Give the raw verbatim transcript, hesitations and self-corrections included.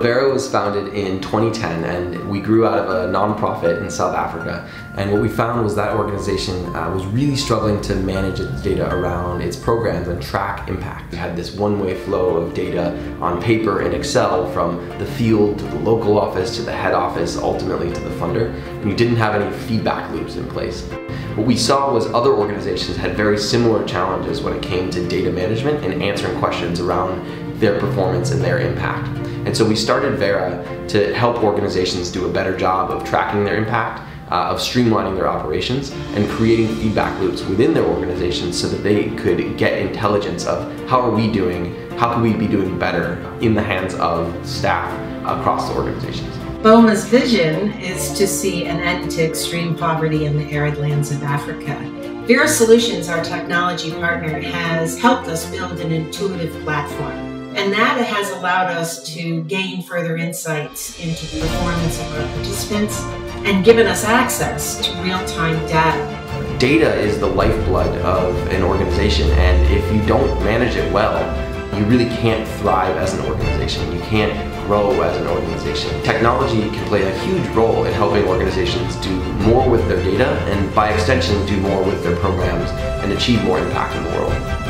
Vera was founded in twenty ten, and we grew out of a nonprofit in South Africa. And what we found was that organization uh, was really struggling to manage its data around its programs and track impact. We had this one-way flow of data on paper in Excel from the field to the local office to the head office, ultimately to the funder, and we didn't have any feedback loops in place. What we saw was other organizations had very similar challenges when it came to data management and answering questions around their performance and their impact. And so we started Vera to help organizations do a better job of tracking their impact, uh, of streamlining their operations, and creating feedback loops within their organizations so that they could get intelligence of how are we doing, how can we be doing better in the hands of staff across the organizations. BOMA's vision is to see an end to extreme poverty in the arid lands of Africa. Vera Solutions, our technology partner, has helped us build an intuitive platform. And that has allowed us to gain further insights into the performance of our participants and given us access to real-time data. Data is the lifeblood of an organization, and if you don't manage it well, you really can't thrive as an organization. You can't grow as an organization. Technology can play a huge role in helping organizations do more with their data and, by extension, do more with their programs and achieve more impact in the world.